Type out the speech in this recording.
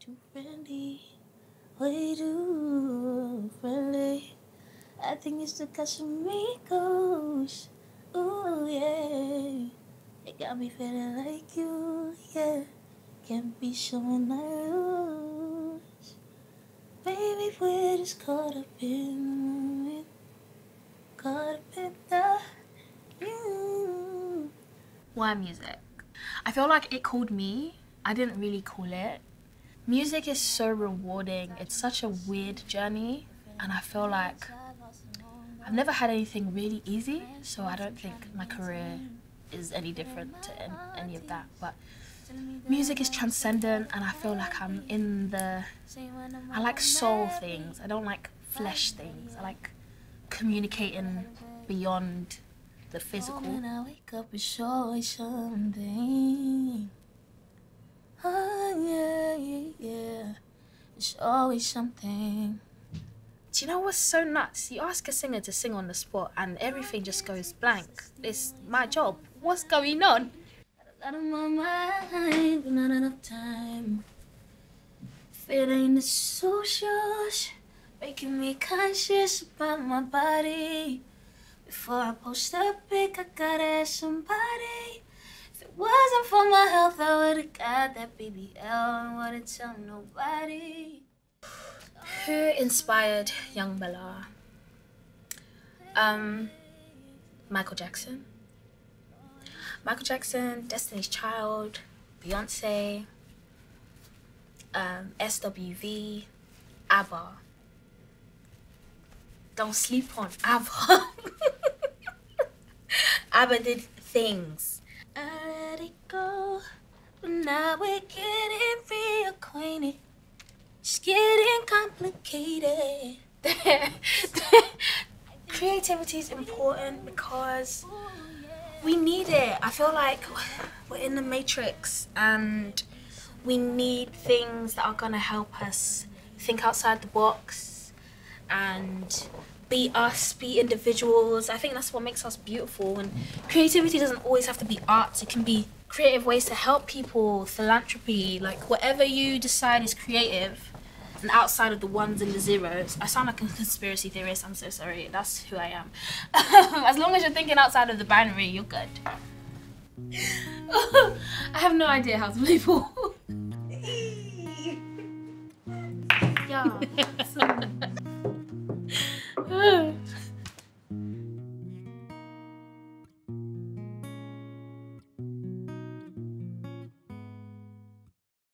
too friendly, way too friendly. I think it's the Casamigos, ooh yeah. It got me feeling like you, yeah. Can't be someone I lose. Baby, we're just caught up in the moment, caught up in the you. Why music? I feel like it called me. I didn't really call it. Music is so rewarding. It's such a weird journey, and I feel like I've never had anything really easy, so I don't think my career is any different to any of that. But music is transcendent, and I feel like I'm in the... I like soul things. I don't like flesh things. I like communicating beyond the physical. When I wake up and show you something. Oh, yeah, yeah, yeah. It's always something. Do you know what's so nuts? You ask a singer to sing on the spot and everything just goes blank. It's my job. What's going on? Got a lot on my mind, but not enough time. Feeling the socials, making me conscious about my body. Before I post a pic, I gotta ask somebody. If it wasn't for my health, I would've got that BBL and wouldn't tell nobody. Who inspired young Bella? Michael Jackson. Michael Jackson, Destiny's Child, Beyonce, SWV, ABBA. Don't sleep on ABBA. ABBA did things. I let it go, but now we're getting reacquainted. It's getting complicated. Creativity is important because we need it. I feel like we're in the matrix and we need things that are gonna help us think outside the box and be us, be individuals. I think that's what makes us beautiful, and creativity doesn't always have to be arts. It can be creative ways to help people, philanthropy, like whatever you decide is creative and outside of the ones and the zeros. I sound like a conspiracy theorist, I'm so sorry, that's who I am. As long as you're thinking outside of the binary, you're good. I have no idea how to play pool. Yeah,